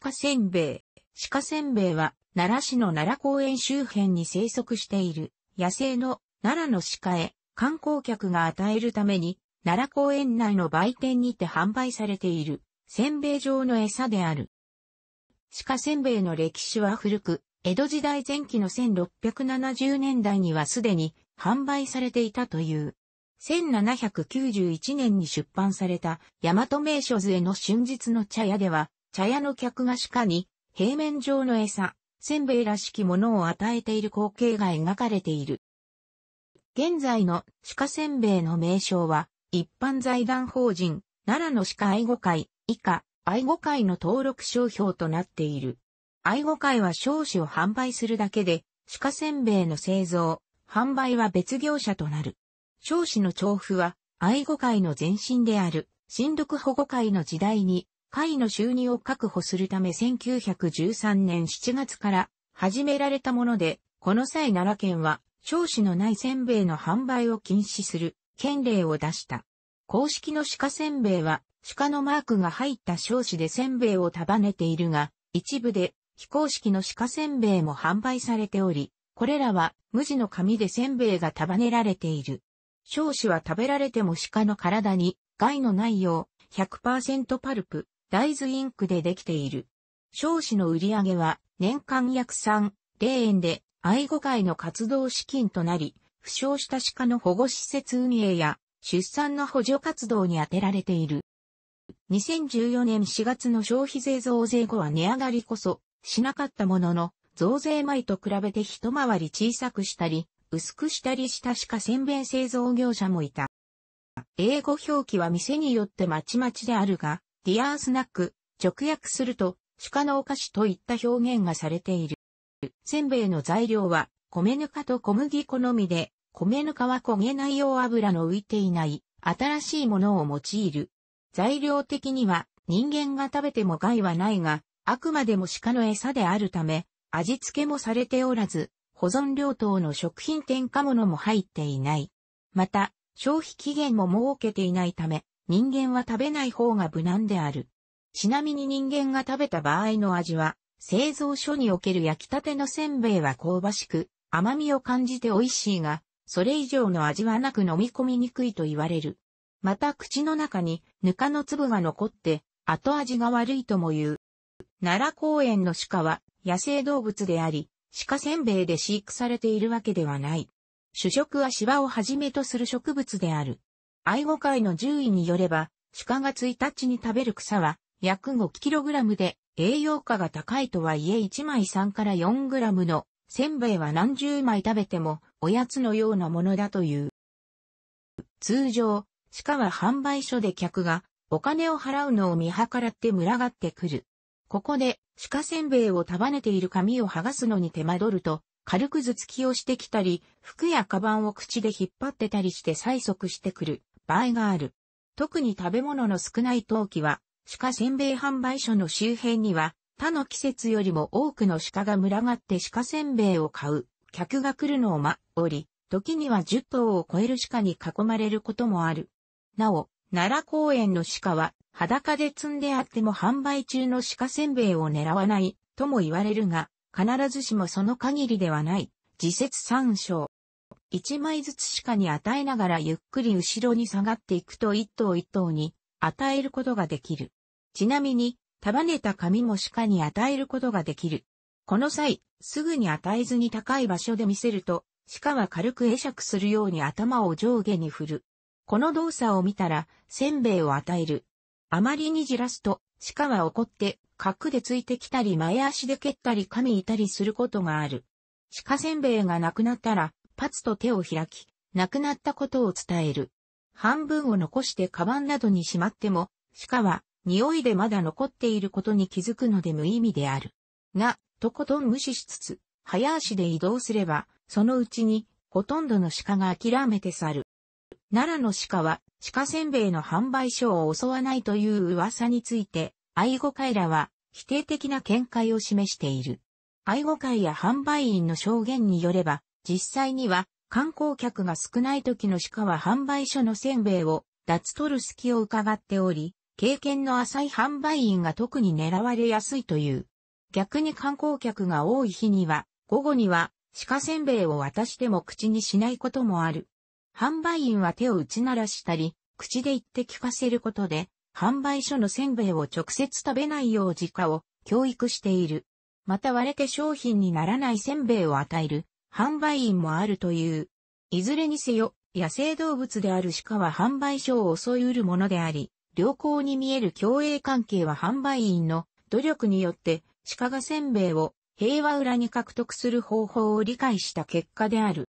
鹿せんべい。鹿せんべいは、奈良市の奈良公園周辺に生息している、野生の奈良の鹿へ、観光客が与えるために、奈良公園内の売店にて販売されている、せんべい状の餌である。鹿せんべいの歴史は古く、江戸時代前期の1670年代にはすでに販売されていたという。1791年に出版された大和名所図への春日の茶屋では、茶屋の客が鹿に平面状の餌、せんべいらしきものを与えている光景が描かれている。現在の鹿せんべいの名称は、一般財団法人、奈良の鹿愛護会以下、愛護会の登録商標となっている。愛護会は商紙を販売するだけで、鹿せんべいの製造、販売は別業者となる。商紙の調布は、愛護会の前身である、親族保護会の時代に、会の収入を確保するため1913年7月から始められたもので、この際奈良県は、商紙のないせんべいの販売を禁止する、県令を出した。公式の鹿せんべいは、鹿のマークが入った商紙でせんべいを束ねているが、一部で非公式の鹿せんべいも販売されており、これらは無地の紙でせんべいが束ねられている。小種は食べられても鹿の体に害のないよう 100% パルプ、大豆インクでできている。小種の売り上げは年間約3,000円で愛護会の活動資金となり、負傷した鹿の保護施設運営や出産の補助活動に充てられている。2014年4月の消費税増税後は値上がりこそしなかったものの、増税前と比べて一回り小さくしたり、薄くしたりした鹿せんべい製造業者もいた。英語表記は店によってまちまちであるが、ディアースナック、直訳すると、鹿のお菓子といった表現がされている。せんべいの材料は、米ぬかと小麦粉のみで、米ぬかは焦げないよう油の浮いていない、新しいものを用いる。材料的には人間が食べても害はないが、あくまでも鹿の餌であるため、味付けもされておらず、保存料等の食品添加物も入っていない。また、消費期限も設けていないため、人間は食べない方が無難である。ちなみに人間が食べた場合の味は、製造所における焼きたてのせんべいは香ばしく、甘みを感じて美味しいが、それ以上の味はなく飲み込みにくいと言われる。また口の中にぬかの粒が残って後味が悪いとも言う。奈良公園の鹿は野生動物であり、鹿せんべいで飼育されているわけではない。主食は芝をはじめとする植物である。愛護会の獣医によれば、鹿が1日に食べる草は約 5kg で栄養価が高いとはいえ1枚3から 4g のせんべいは何十枚食べてもおやつのようなものだという。通常、鹿は販売所で客がお金を払うのを見計らって群がってくる。ここで鹿せんべいを束ねている紙を剥がすのに手間取ると、軽く頭突きをしてきたり、服やカバンを口で引っ張ってたりして催促してくる場合がある。特に食べ物の少ない冬季は、鹿せんべい販売所の周辺には他の季節よりも多くの鹿が群がって鹿せんべいを買う客が来るのを待り、時には10頭を超える鹿に囲まれることもある。なお、奈良公園の鹿は裸で摘んであっても販売中の鹿せんべいを狙わないとも言われるが、必ずしもその限りではない。時節参照。一枚ずつ鹿に与えながらゆっくり後ろに下がっていくと一頭一頭に与えることができる。ちなみに、束ねた紙も鹿に与えることができる。この際、すぐに与えずに高い場所で見せると、鹿は軽く会釈するように頭を上下に振る。この動作を見たら、せんべいを与える。あまりにじらすと、鹿は怒って、角でついてきたり前足で蹴ったり噛みいたりすることがある。鹿せんべいがなくなったら、パツと手を開き、なくなったことを伝える。半分を残してカバンなどにしまっても、鹿は、匂いでまだ残っていることに気づくので無意味である。が、とことん無視しつつ、早足で移動すれば、そのうちに、ほとんどの鹿が諦めて去る。奈良の鹿は鹿せんべいの販売所を襲わないという噂について愛護会らは否定的な見解を示している。愛護会や販売員の証言によれば、実際には観光客が少ない時の鹿は販売所のせんべいを脱取る隙を伺っており、経験の浅い販売員が特に狙われやすいという。逆に観光客が多い日には、午後には鹿せんべいを渡しても口にしないこともある。販売員は手を打ち鳴らしたり、口で言って聞かせることで、販売所のせんべいを直接食べないよう直を教育している。また割れて商品にならないせんべいを与える販売員もあるという。いずれにせよ、野生動物である鹿は販売所を襲いうるものであり、良好に見える共栄関係は販売員の努力によって鹿がせんべいを平和裏に獲得する方法を理解した結果である。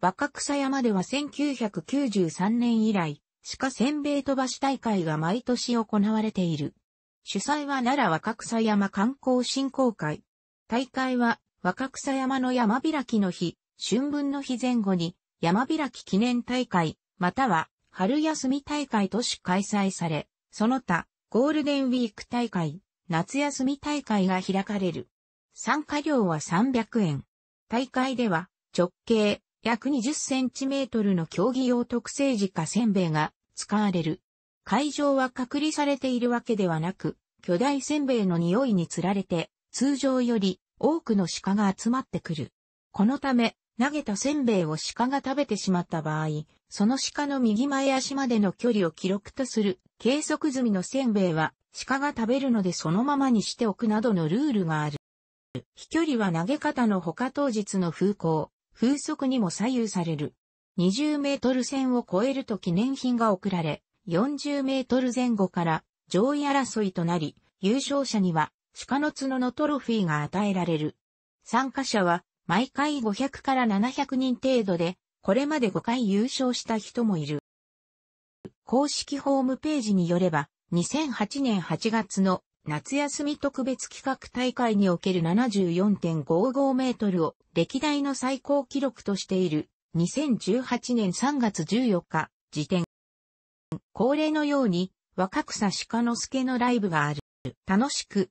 若草山では1993年以来、鹿せんべい飛ばし大会が毎年行われている。主催は奈良若草山観光振興会。大会は若草山の山開きの日、春分の日前後に山開き記念大会、または春休み大会とし開催され、その他ゴールデンウィーク大会、夏休み大会が開かれる。参加料は300円。大会では直径約20センチメートルの競技用特製鹿せんべいが使われる。会場は隔離されているわけではなく、巨大せんべいの匂いにつられて、通常より多くの鹿が集まってくる。このため、投げたせんべいを鹿が食べてしまった場合、その鹿の右前足までの距離を記録とする計測済みのせんべいは、鹿が食べるのでそのままにしておくなどのルールがある。飛距離は投げ方のほか当日の風向、風速にも左右される。20メートル線を超えると記念品が贈られ、40メートル前後から上位争いとなり、優勝者には鹿の角のトロフィーが与えられる。参加者は毎回500から700人程度で、これまで5回優勝した人もいる。公式ホームページによれば、2008年8月の夏休み特別企画大会における 74.55 メートルを歴代の最高記録としている2018年3月14日時点。恒例のように若草鹿之助のライブがある。楽しく